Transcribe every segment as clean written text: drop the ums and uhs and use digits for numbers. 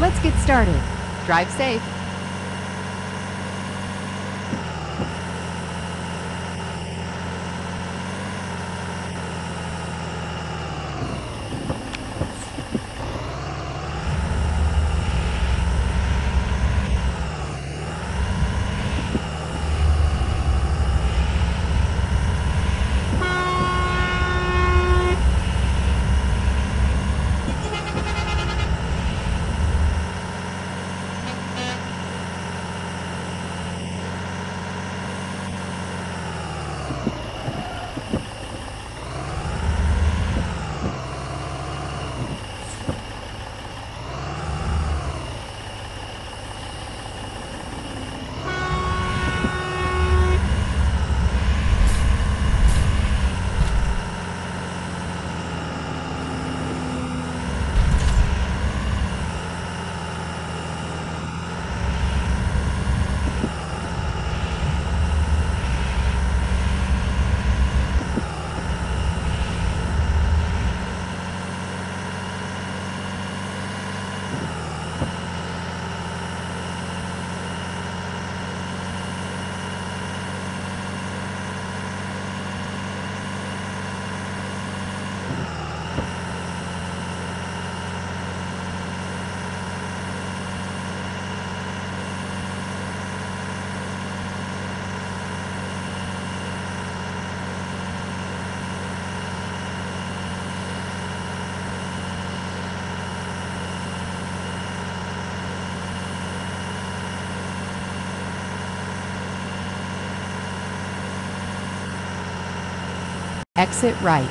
Let's get started. Drive safe. Exit right.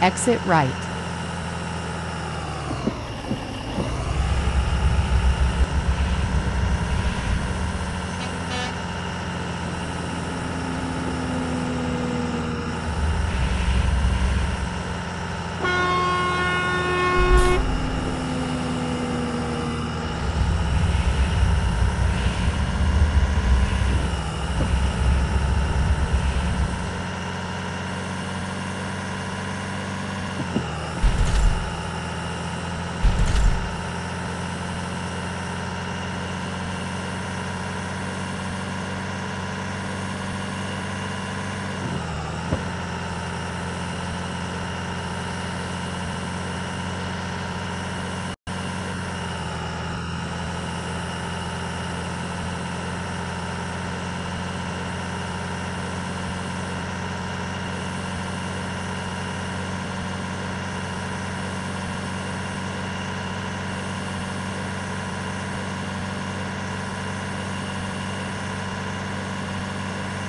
Exit right.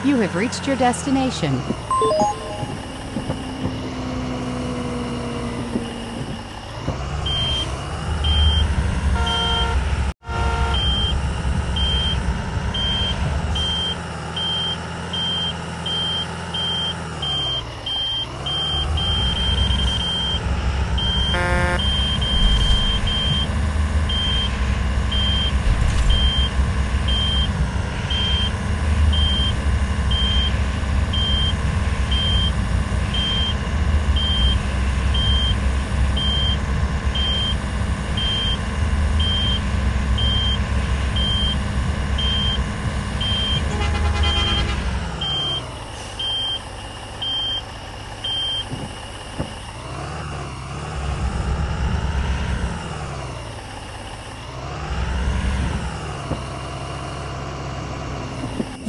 You have reached your destination.